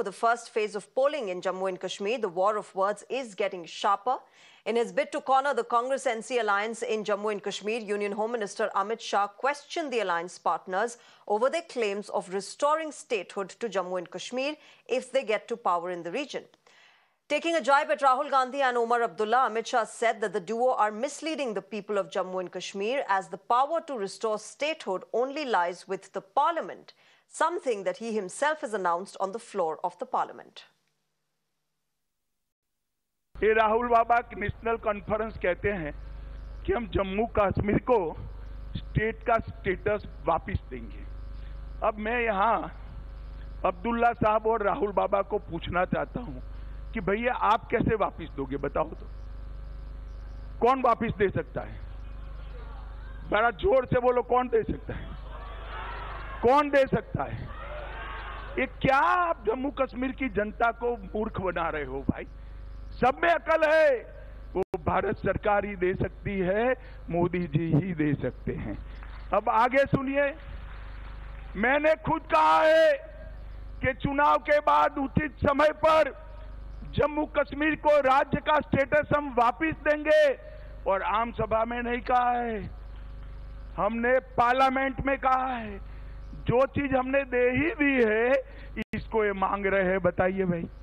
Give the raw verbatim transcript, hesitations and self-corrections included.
for the first phase of polling in Jammu and Kashmir, the war of words is getting sharper. In his bid to corner the Congress N C alliance in Jammu and Kashmir, Union Home Minister Amit Shah questioned the alliance partners over their claims of restoring statehood to Jammu and Kashmir if they get to power in the region. Taking a jibe at Rahul Gandhi and Omar Abdullah, Amit Shah said that the duo are misleading the people of Jammu and Kashmir as the power to restore statehood only lies with the parliament, something that he himself has announced on the floor of the parliament. ये राहुल बाबा की national conference कहते हैं कि हम जम्मू कश्मीर को state का status वापस देंगे। अब मैं यहाँ अब्दुल्ला साहब और राहुल बाबा को पूछना चाहता हूँ कि भैया आप कैसे वापस दोगे, बताओ तो कौन वापस दे सकता है? बड़ा जोर से बोलो, कौन दे सकता है? कौन दे सकता है? ये क्या आप जम्मू कश्मीर की जनता को मूर्ख बना रहे हो भाई? सब में अकल है, वो भारत सरकार ही दे सकती है, मोदी जी ही दे सकते हैं। अब आगे सुनिए, मैंने खुद कहा है कि चुनाव के बाद उचित समय पर जम्मू कश्मीर को राज्य का स्टेटस हम वापस देंगे और आम सभा में नहीं कहा है, हमने पार्लियामेंट में कहा है। जो चीज हमने दे ही दी है, इसको ये मांग रहे हैं, बताइए भाई।